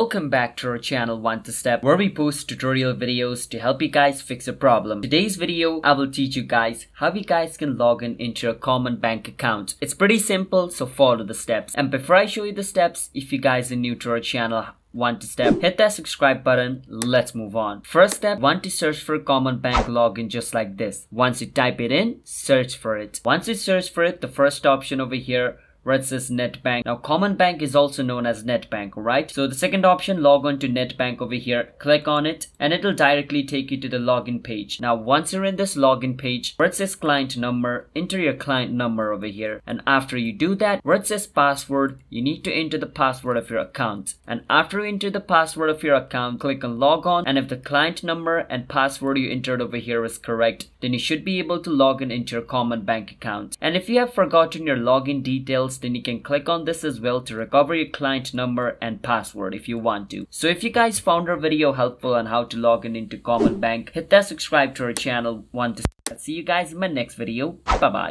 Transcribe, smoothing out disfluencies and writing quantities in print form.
Welcome back to our channel One2Step, where we post tutorial videos to help you guys fix a problem. Today's video, I will teach you guys how you guys can log in into a common bank account. It's pretty simple, so follow the steps. And before I show you the steps, if you guys are new to our channel One2Step, hit that subscribe button. Let's move on. First step, want to search for common bank login just like this. Once you type it in, search for it. Once you search for it, the first option over here where it says Netbank. Now Common Bank is also known as Netbank, right? So the second option, log on to Netbank over here, click on it and it'll directly take you to the login page. Now once you're in this login page, where it says client number, enter your client number over here, and after you do that, where it says password, you need to enter the password of your account. And after you enter the password of your account, click on log on, and if the client number and password you entered over here is correct, then you should be able to log in into your Common Bank account. And if you have forgotten your login details, then you can click on this as well to recover your client number and password if you want to. So if you guys found our video helpful on how to log in into Common Bank, hit that subscribe to our channel One2Step. See you guys in my next video. Bye bye.